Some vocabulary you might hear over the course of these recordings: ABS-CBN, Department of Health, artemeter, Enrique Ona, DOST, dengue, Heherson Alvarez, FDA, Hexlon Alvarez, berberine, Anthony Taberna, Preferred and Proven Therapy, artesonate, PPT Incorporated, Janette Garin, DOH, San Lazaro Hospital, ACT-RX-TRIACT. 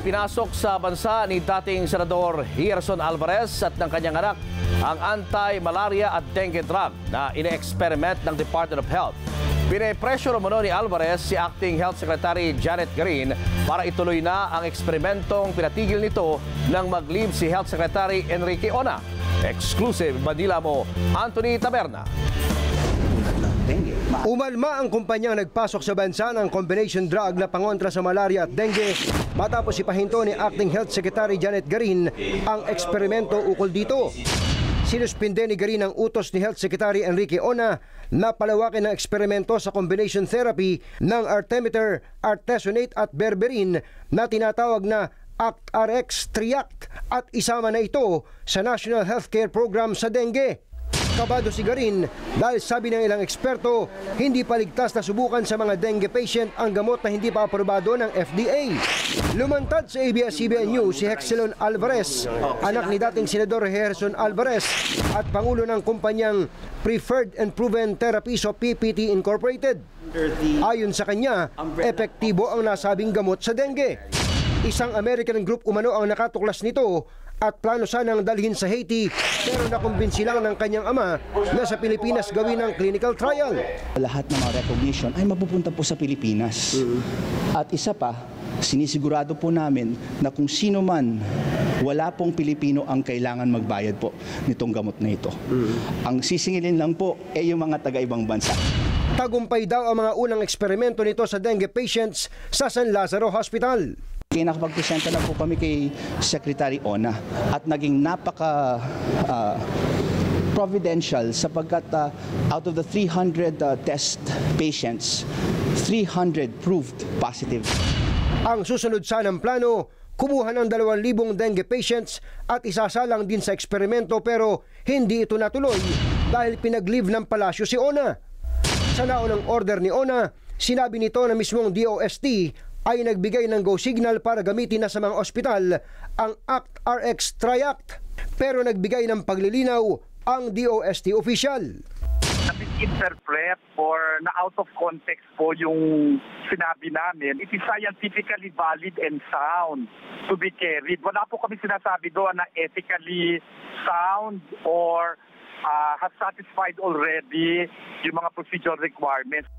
Pinasok sa bansa ni dating Senador Heherson Alvarez at ng kanyang anak ang anti-malaria at dengue drug na ine-experiment ng Department of Health. Pine-pressure umano ni Alvarez si Acting Health Secretary Janette Garin para ituloy na ang eksperimentong pinatigil nito nang mag-leave si Health Secretary Enrique Ona. Exclusive Manila mo, Anthony Taberna. Umalma ang kumpanyang nagpasok sa bansa ng combination drug na pangontra sa malaria at dengue matapos ipahinto ni Acting Health Secretary Janette Garin ang eksperimento ukol dito. Sinuspinde ni Garin ang utos ni Health Secretary Enrique Ona na palawakin ang eksperimento sa combination therapy ng artemeter, artesonate at berberine na tinatawag na ACT-RX-TRIACT at isama na ito sa National Healthcare Program sa dengue. Kabado si Garin dahil sabi ng ilang eksperto, hindi paligtas na subukan sa mga dengue patient ang gamot na hindi pa aprobado ng FDA. Lumantad sa ABS-CBN News si Hexlon Alvarez, anak ni dating Senador Heherson Alvarez at pangulo ng kumpanyang Preferred and Proven Therapy o PPT Incorporated. Ayon sa kanya, epektibo ang nasabing gamot sa dengue. Isang American group umano ang nakatuklas nito at plano sanang dalhin sa Haiti pero nakumbinsi lang ng kanyang ama na sa Pilipinas gawin ang clinical trial. Lahat ng mga recognition ay mapupunta po sa Pilipinas. At isa pa, sinisigurado po namin na kung sino man wala pong Pilipino ang kailangan magbayad po nitong gamot na ito. Ang sisingilin lang po ay yung mga taga-ibang bansa. Tagumpay daw ang mga unang eksperimento nito sa dengue patients sa San Lazaro Hospital. Nakapagpresenta na po kami kay Secretary Ona at naging napaka providential sapagkat out of the 300 test patients, 300 proved positive. Ang susunod sanang plano, kumuha ng 2,000 dengue patients at isasalang din sa eksperimento pero hindi ito natuloy dahil pinag-leave ng palasyo si Ona. Sa naunang order ni Ona, sinabi nito na mismong DOST ay nagbigay ng go signal para gamitin na sa mga ospital ang ACT-RX-TRIACT pero nagbigay ng paglilinaw ang DOST official. Misinterpret or na out of context po yung sinabi namin. It is scientifically valid and sound to be carried. Wala po kami sinasabi doon na ethically sound or has satisfied already yung mga procedural requirements.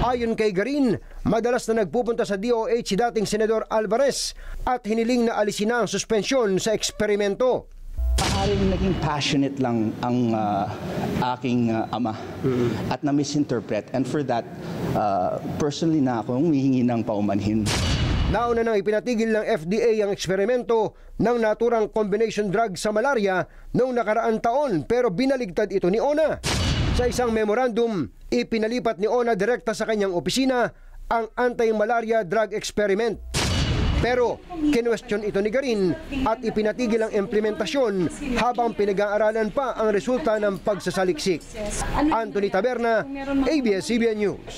Ayon kay Garin, madalas na nagpupunta sa DOH si dating Senador Alvarez at hiniling na alisin na ang suspensyon sa eksperimento. Maaaring naging passionate lang ang aking ama at na-misinterpret and for that, personally na akong humihingi ng paumanhin. Nauna nang ipinatigil ng FDA ang eksperimento ng naturang combination drug sa malaria noong nakaraang taon pero binaligtad ito ni Ona. Sa isang memorandum, ipinalipat ni Ona direkta sa kanyang opisina ang anti-malaria drug experiment. Pero kinwestiyon ito ni Garin at ipinatigil ang implementasyon habang pinag-aaralan pa ang resulta ng pagsasaliksik. Anthony Taberna, ABS-CBN News.